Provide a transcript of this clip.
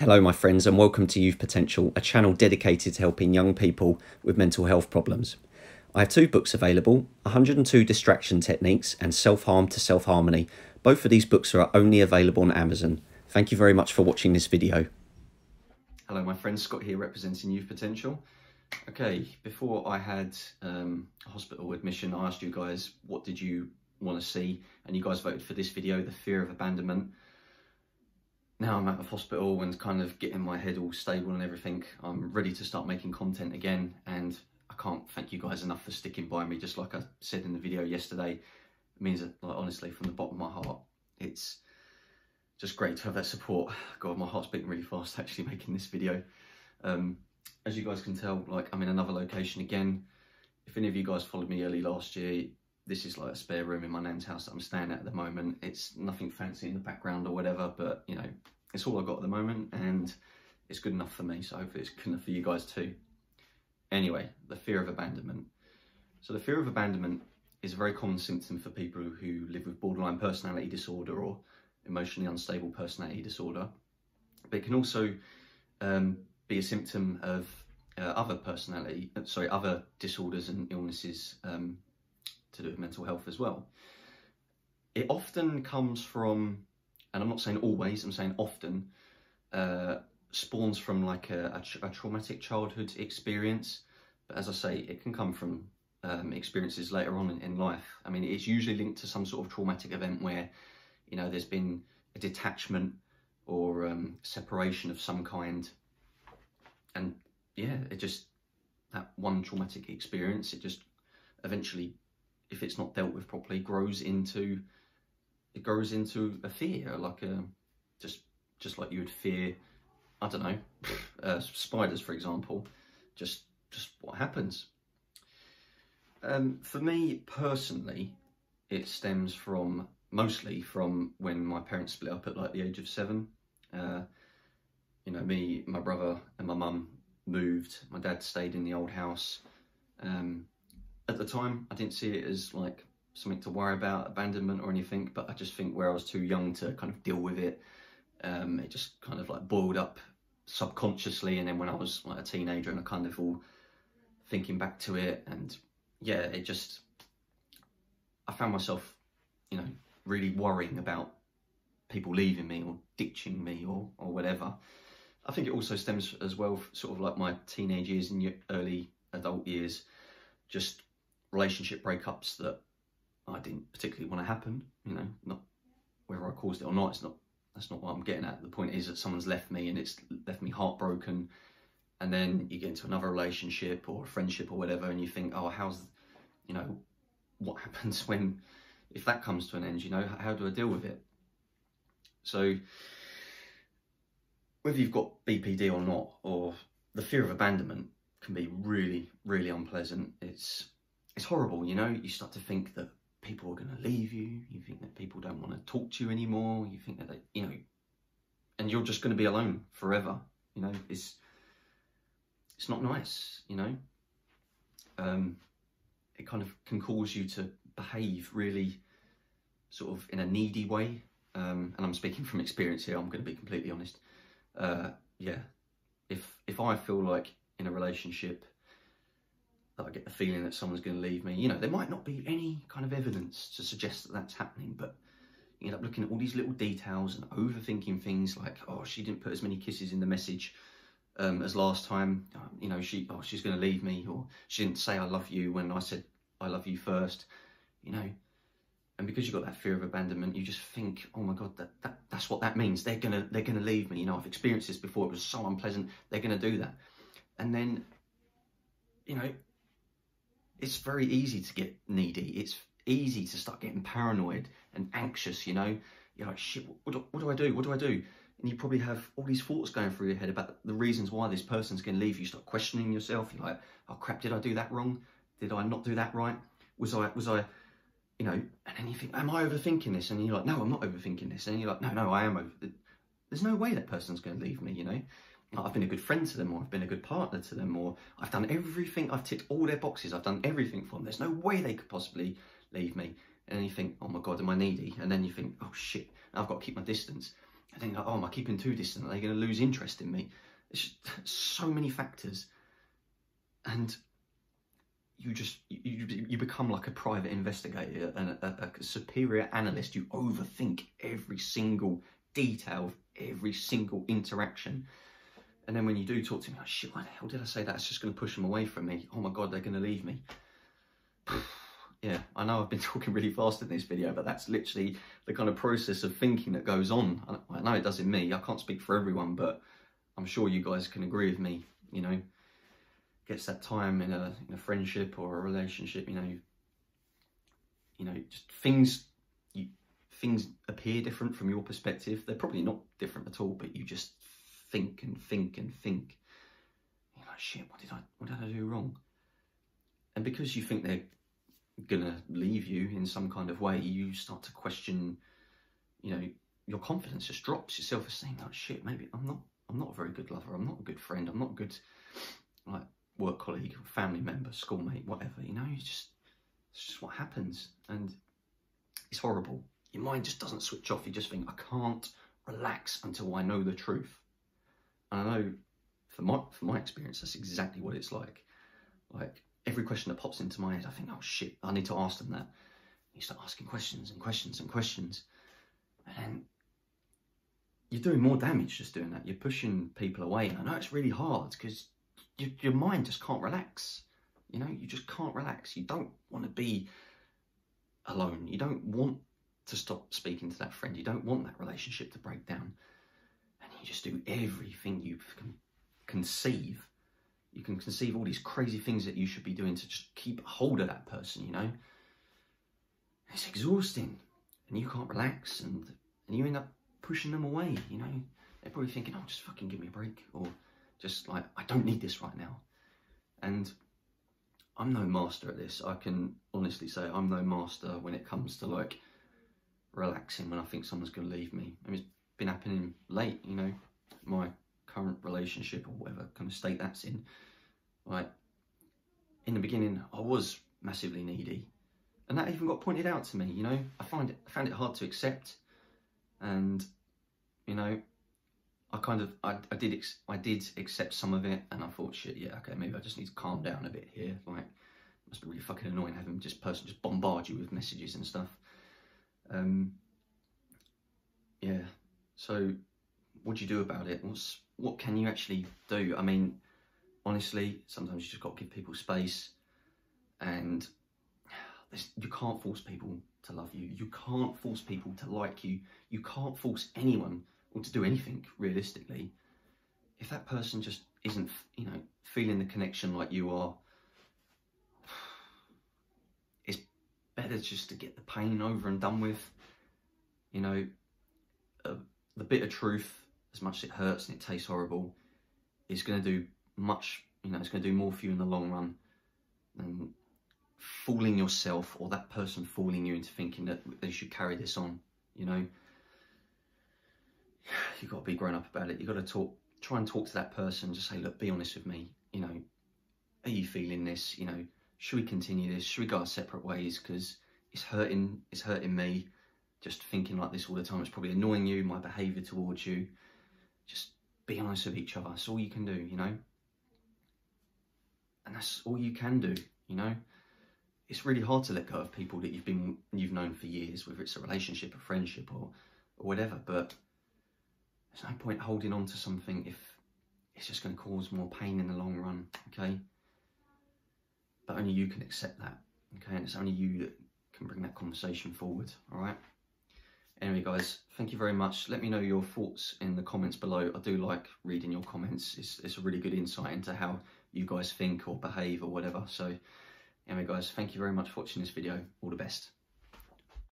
Hello my friends, and welcome to Youth Potential, a channel dedicated to helping young people with mental health problems. I have two books available, 102 Distraction Techniques and Self-Harm to Self-Harmony. Both of these books are only available on Amazon. Thank you very much for watching this video. Hello my friends, Scott here representing Youth Potential. Okay, before I had a hospital admission, I asked you guys what did you want to see, and you guys voted for this video, The Fear of Abandonment. Now I'm out of hospital and kind of getting my head all stable and everything, I'm ready to start making content again, and I can't thank you guys enough for sticking by me. Just like I said in the video yesterday, it means that, like, honestly, from the bottom of my heart, it's just great to have that support. God, my heart's beating really fast actually making this video. As you guys can tell, like, I'm in another location again. If any of you guys followed me early last year, this is like a spare room in my nan's house that I'm staying at the moment. It's nothing fancy in the background or whatever, but you know, it's all I've got at the moment and it's good enough for me. So hopefully it's good enough for you guys too. Anyway, the fear of abandonment. So the fear of abandonment is a very common symptom for people who live with borderline personality disorder or emotionally unstable personality disorder. But it can also be a symptom of other disorders and illnesses to do with mental health as well. It often comes from, and I'm not saying always, I'm saying often, spawns from like a traumatic childhood experience. But as I say, it can come from experiences later on in life. I mean, it's usually linked to some sort of traumatic event where, you know, there's been a detachment or separation of some kind. And yeah, it just, that one traumatic experience, it just eventually, if it's not dealt with properly, it grows into a fear, like just like you would fear, I don't know, spiders, for example. Just what happens. For me personally, it stems from mostly when my parents split up at like the age of 7. You know, me, my brother, and my mum moved. My dad stayed in the old house. At the time, I didn't see it as like something to worry about, abandonment or anything, but I just think where I was too young to kind of deal with it, it just kind of like boiled up subconsciously. And then when I was like a teenager and I kind of all thinking back to it, and yeah, it just, I found myself, you know, really worrying about people leaving me or ditching me or whatever. I think it also stems as well, sort of like my teenage years and early adult years, just relationship breakups that I didn't particularly want to happen, you know, not whether I caused it or not, it's not, that's not what I'm getting at. The point is that someone's left me and it's left me heartbroken, and then you get into another relationship or a friendship or whatever, and you think, oh, how's, you know, what happens when, if that comes to an end, you know, how do I deal with it? So whether you've got BPD or not, or the fear of abandonment can be really, really unpleasant. It's horrible, you know. You start to think that people are going to leave you. You think that people don't want to talk to you anymore. You think that they, you know, and you're just going to be alone forever. You know, it's not nice. You know, it kind of can cause you to behave really, sort of in a needy way. And I'm speaking from experience here. I'm going to be completely honest. Yeah, if I feel like in a relationship that I get the feeling that someone's going to leave me, you know, there might not be any kind of evidence to suggest that that's happening, but you end up looking at all these little details and overthinking things like, oh, she didn't put as many kisses in the message as last time, you know, she's going to leave me, or she didn't say I love you when I said I love you first, you know. And because you've got that fear of abandonment, you just think, oh my God, that's what that means. They're gonna leave me. You know, I've experienced this before. It was so unpleasant. They're gonna do that. And then, you know, it's very easy to get needy. It's easy to start getting paranoid and anxious, you know. You're like, shit, what do I do? And you probably have all these thoughts going through your head about the reasons why this person's going to leave you. You start questioning yourself. You're like, oh crap, did I do that wrong? Did I not do that right? Was I, you know, and then you think, am I overthinking this? And you're like, no, I'm not overthinking this. And you're like, no, I am. There's no way that person's going to leave me, you know. I've been a good friend to them, or I've been a good partner to them, or I've done everything, I've ticked all their boxes, I've done everything for them, there's no way they could possibly leave me. And then you think, oh my God, am I needy? And then you think, oh shit, I've got to keep my distance. and then like, oh, am I keeping too distant? Are they going to lose interest in me? It's just so many factors, and you become like a private investigator and a superior analyst. You overthink every single detail of every single interaction. And then when you do talk to me, like, shit, why the hell did I say that? It's just going to push them away from me. Oh my God, they're going to leave me. Yeah, I know I've been talking really fast in this video, but that's literally the kind of process of thinking that goes on. I know it does in me. I can't speak for everyone, but I'm sure you guys can agree with me. You know, gets that time in a friendship or a relationship, you know, just things appear different from your perspective. They're probably not different at all, but you just think and think and think. You're like, shit, what did I do wrong? And because you think they're gonna leave you in some kind of way, you start to question, you know, your confidence just drops, your self-esteem. Like, shit, maybe I'm not a very good lover, I'm not a good friend, I'm not a good like work colleague, family member, schoolmate, whatever, you know. It's just what happens, and it's horrible. Your mind just doesn't switch off. You just think, I can't relax until I know the truth. And I know from my experience, that's exactly what it's like. Like every question that pops into my head, I think, oh shit, I need to ask them that. And you start asking questions and questions and questions. And then you're doing more damage just doing that. You're pushing people away. And I know it's really hard because your mind just can't relax. You know, you just can't relax. You don't want to be alone. You don't want to stop speaking to that friend. You don't want that relationship to break down. You just do everything you can conceive. You can conceive all these crazy things that you should be doing to just keep hold of that person, you know. It's exhausting, and you can't relax, and you end up pushing them away, you know. They're probably thinking, oh, just fucking give me a break, or just like, I don't need this right now. And I'm no master at this. I can honestly say I'm no master when it comes to like relaxing when I think someone's going to leave me. I mean, it's been happening late, you know, my current relationship or whatever kind of state that's in. Like in the beginning, I was massively needy, and that even got pointed out to me, you know. I found it hard to accept, and you know, I did accept some of it, and I thought, shit, yeah, okay, maybe I just need to calm down a bit here. Like, it must be really fucking annoying having this person just bombard you with messages and stuff. Yeah. So what do you do about it? What can you actually do? I mean, honestly, sometimes you just got to give people space, and you can't force people to love you. You can't force people to like you. You can't force anyone or to do anything realistically. If that person just isn't, you know, feeling the connection like you are, it's better just to get the pain over and done with, you know. The bitter truth, as much as it hurts and it tastes horrible, is going to do much, you know, it's going to do more for you in the long run than fooling yourself or that person fooling you into thinking that they should carry this on, you know. You've got to be grown up about it. You've got to try and talk to that person, just say, look, be honest with me, you know, are you feeling this, you know, should we continue this, should we go our separate ways, because it's hurting me. Just thinking like this all the time, it's probably annoying you, my behaviour towards you. Just be honest with each other. That's all you can do, you know. And that's all you can do, you know. It's really hard to let go of people that you've known for years, whether it's a relationship, a friendship, or whatever. But there's no point holding on to something if it's just going to cause more pain in the long run, okay? But only you can accept that, okay? And it's only you that can bring that conversation forward, all right? Anyway, guys, thank you very much. Let me know your thoughts in the comments below. I do like reading your comments. It's a really good insight into how you guys think or behave or whatever. So anyway, guys, thank you very much for watching this video. All the best.